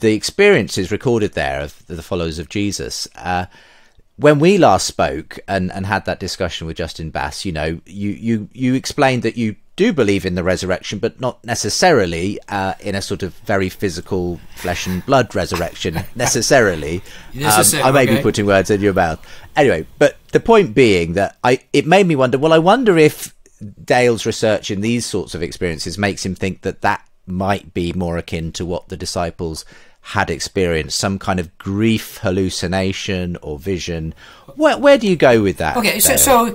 the experiences recorded there of the followers of Jesus. When we last spoke and had that discussion with Justin Bass, you know, you explained that you do believe in the resurrection, but not necessarily in a sort of very physical flesh and blood resurrection necessarily. I may be putting words in your mouth. Anyway, but the point being that it made me wonder, well, I wonder if Dale's research in these sorts of experiences makes him think that that might be more akin to what the disciples had experienced, some kind of grief hallucination or vision. Where do you go with that? Okay, so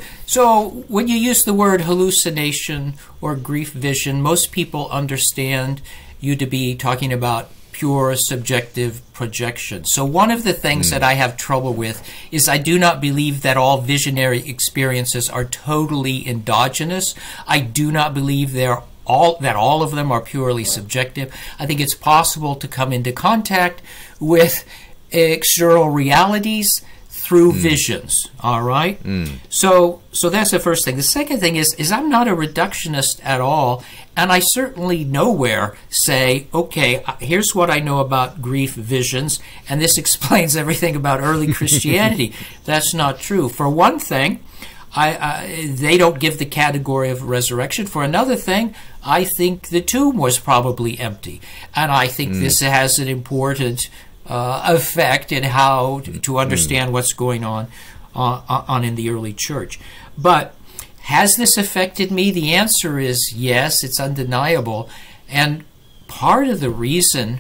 when you use the word hallucination or grief vision, most people understand you to be talking about pure subjective projection. So one of the things that I have trouble with is I do not believe that all visionary experiences are totally endogenous. I do not believe they're all of them are purely subjective. I think it's possible to come into contact with external realities through visions. All right. So that's the first thing. The second thing is I'm not a reductionist at all, and I certainly nowhere say, okay, here's what I know about grief visions, and this explains everything about early Christianity. That's not true. For one thing, they don't give the category of resurrection. For another thing, I think the tomb was probably empty, and I think this has an important effect in how to understand what's going on in the early church. But has this affected me? The answer is yes, it's undeniable. And part of the reason,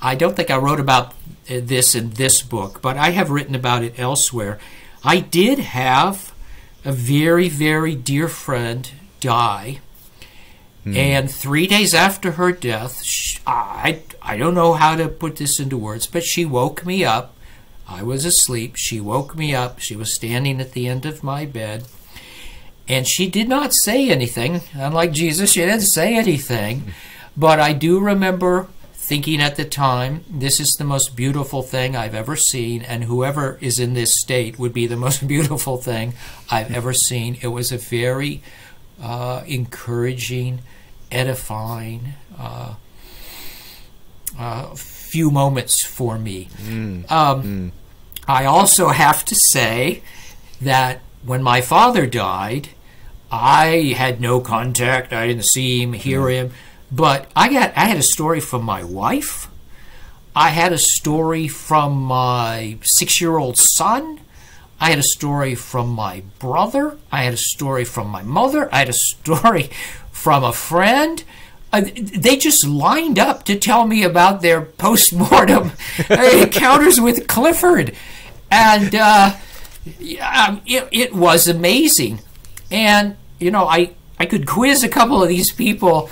I don't think I wrote about this in this book, but I have written about it elsewhere. I did have a very, very dear friend die, and 3 days after her death, I don't know how to put this into words, but she woke me up. I was asleep. She woke me up. She was standing at the end of my bed, and she did not say anything. Unlike Jesus, she didn't say anything, but I do remember thinking at the time, this is the most beautiful thing I've ever seen, and whoever is in this state would be the most beautiful thing I've ever seen. It was a very encouraging, edifying few moments for me. I also have to say that when my father died, I had no contact. I didn't see him, hear him. But I had a story from my wife. I had a story from my 6-year-old son. I had a story from my brother. I had a story from my mother. I had a story from a friend. They just lined up to tell me about their post-mortem encounters with Clifford. And it was amazing. And, you know, I could quiz a couple of these people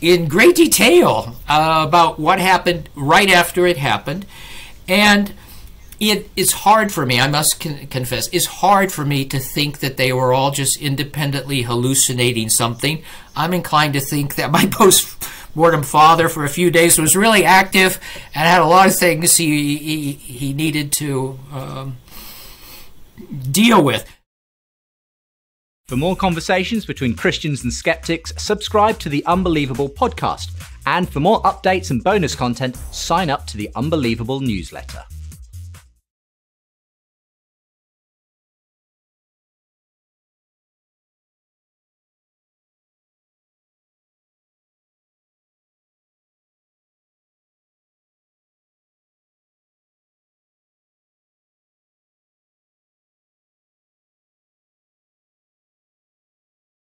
in great detail about what happened right after it happened, and it's hard for me, I must confess, it's hard for me to think that they were all just independently hallucinating something. I'm inclined to think that my post-mortem father for a few days was really active and had a lot of things he needed to deal with. For more conversations between Christians and skeptics, subscribe to the Unbelievable podcast. And for more updates and bonus content, sign up to the Unbelievable newsletter.